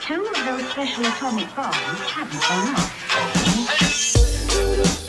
Two of those special atomic bombs haven't gone off.